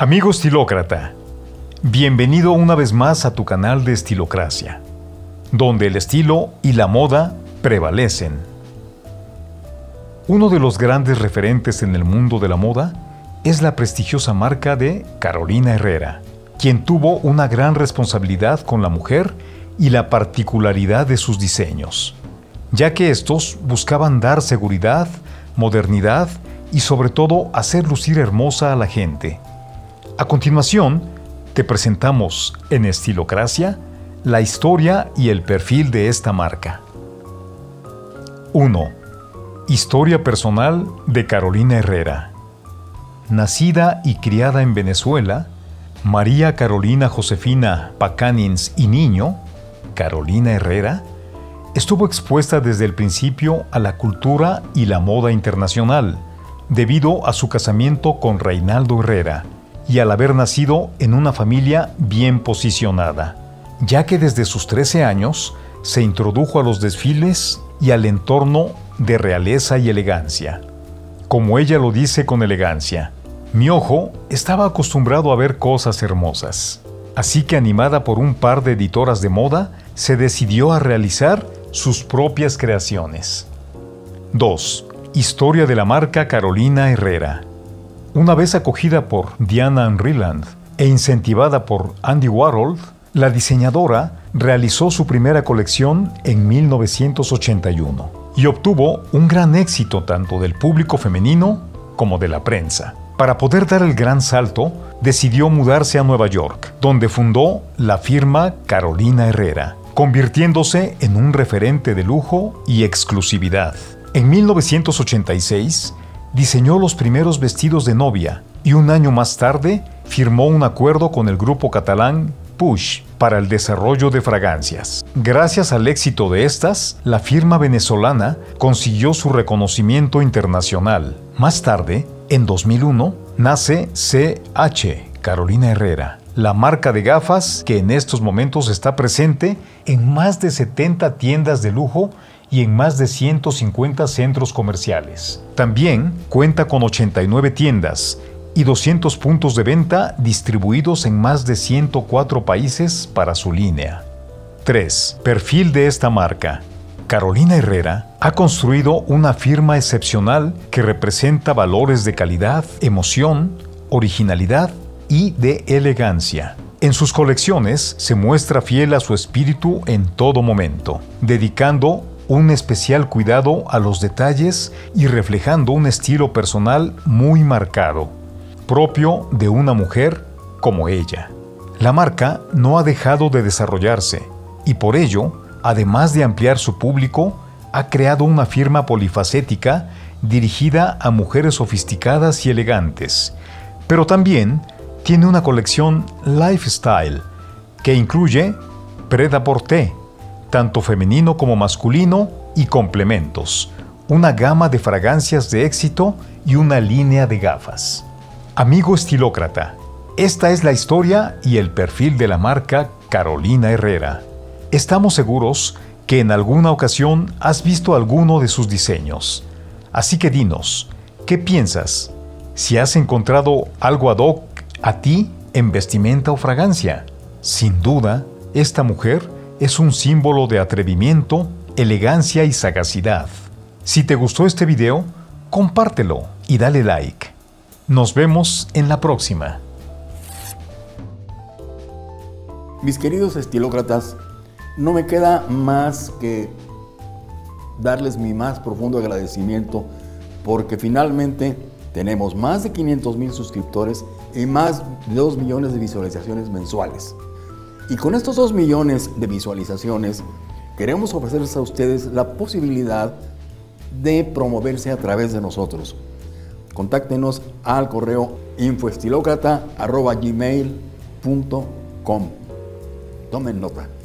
Amigo estilócrata, bienvenido una vez más a tu canal de Estilocracia, donde el estilo y la moda prevalecen. Uno de los grandes referentes en el mundo de la moda es la prestigiosa marca de Carolina Herrera, quien tuvo una gran responsabilidad con la mujer y la particularidad de sus diseños, ya que estos buscaban dar seguridad, modernidad y sobre todo hacer lucir hermosa a la gente. A continuación, te presentamos en Estilocracia la historia y el perfil de esta marca. 1. Historia personal de Carolina Herrera. Nacida y criada en Venezuela, María Carolina Josefina Pacanins y Niño, Carolina Herrera, estuvo expuesta desde el principio a la cultura y la moda internacional, debido a su casamiento con Reinaldo Herrera, y al haber nacido en una familia bien posicionada, ya que desde sus 13 años se introdujo a los desfiles y al entorno de realeza y elegancia. Como ella lo dice con elegancia, mi ojo estaba acostumbrado a ver cosas hermosas. Así que, animada por un par de editoras de moda, se decidió a realizar sus propias creaciones. 2. Historia de la marca Carolina Herrera. Una vez acogida por Diana Vreeland e incentivada por Andy Warhol, la diseñadora realizó su primera colección en 1981 y obtuvo un gran éxito tanto del público femenino como de la prensa. Para poder dar el gran salto, decidió mudarse a Nueva York, donde fundó la firma Carolina Herrera, convirtiéndose en un referente de lujo y exclusividad. En 1986, diseñó los primeros vestidos de novia y un año más tarde firmó un acuerdo con el grupo catalán Puig para el desarrollo de fragancias. Gracias al éxito de estas, la firma venezolana consiguió su reconocimiento internacional. Más tarde, en 2001, nace CH Carolina Herrera, la marca de gafas que en estos momentos está presente en más de 70 tiendas de lujo y en más de 150 centros comerciales. También cuenta con 89 tiendas y 200 puntos de venta distribuidos en más de 104 países para su línea. 3. Perfil de esta marca. Carolina Herrera ha construido una firma excepcional que representa valores de calidad, emoción, originalidad y de elegancia. En sus colecciones se muestra fiel a su espíritu en todo momento, dedicando un especial cuidado a los detalles y reflejando un estilo personal muy marcado, propio de una mujer como ella. La marca no ha dejado de desarrollarse y por ello, además de ampliar su público, ha creado una firma polifacética dirigida a mujeres sofisticadas y elegantes, pero también tiene una colección lifestyle que incluye Prêt-à-Porter, tanto femenino como masculino, y complementos, una gama de fragancias de éxito y una línea de gafas. Amigo estilócrata, esta es la historia y el perfil de la marca Carolina Herrera. Estamos seguros que en alguna ocasión has visto alguno de sus diseños. Así que dinos, ¿qué piensas? ¿Si has encontrado algo ad hoc a ti en vestimenta o fragancia? Sin duda, esta mujer es un símbolo de atrevimiento, elegancia y sagacidad. Si te gustó este video, compártelo y dale like. Nos vemos en la próxima. Mis queridos estilócratas, no me queda más que darles mi más profundo agradecimiento porque finalmente tenemos más de 500,000 suscriptores y más de 2 millones de visualizaciones mensuales. Y con estos 2 millones de visualizaciones, queremos ofrecerles a ustedes la posibilidad de promoverse a través de nosotros. Contáctenos al correo infoestilocrata@gmail.com. Tomen nota.